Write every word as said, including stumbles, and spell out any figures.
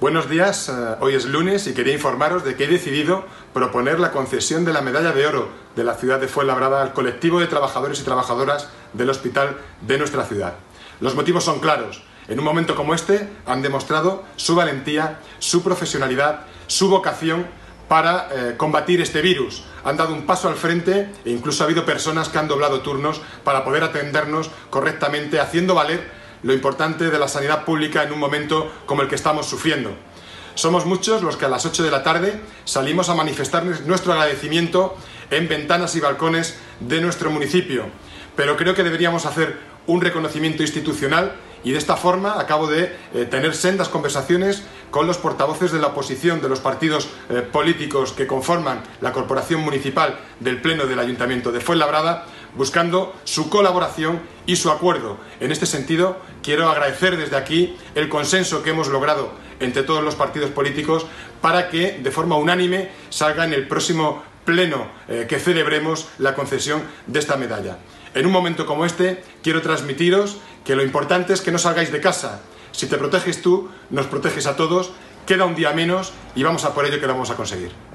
Buenos días, hoy es lunes y quería informaros de que he decidido proponer la concesión de la Medalla de Oro de la ciudad de Fuenlabrada al colectivo de trabajadores y trabajadoras del hospital de nuestra ciudad. Los motivos son claros. En un momento como este han demostrado su valentía, su profesionalidad, su vocación para eh, combatir este virus. Han dado un paso al frente e incluso ha habido personas que han doblado turnos para poder atendernos correctamente, haciendo valer lo importante de la sanidad pública en un momento como el que estamos sufriendo. Somos muchos los que a las ocho de la tarde salimos a manifestar nuestro agradecimiento en ventanas y balcones de nuestro municipio, pero creo que deberíamos hacer un reconocimiento institucional y de esta forma acabo de eh, tener sendas conversaciones con los portavoces de la oposición de los partidos eh, políticos que conforman la Corporación Municipal del Pleno del Ayuntamiento de Fuenlabrada, buscando su colaboración y su acuerdo. En este sentido, quiero agradecer desde aquí el consenso que hemos logrado entre todos los partidos políticos para que, de forma unánime, salga en el próximo pleno eh, que celebremos la concesión de esta medalla. En un momento como este, quiero transmitiros que lo importante es que no salgáis de casa. Si te proteges tú, nos proteges a todos, queda un día menos y vamos a por ello, que lo vamos a conseguir.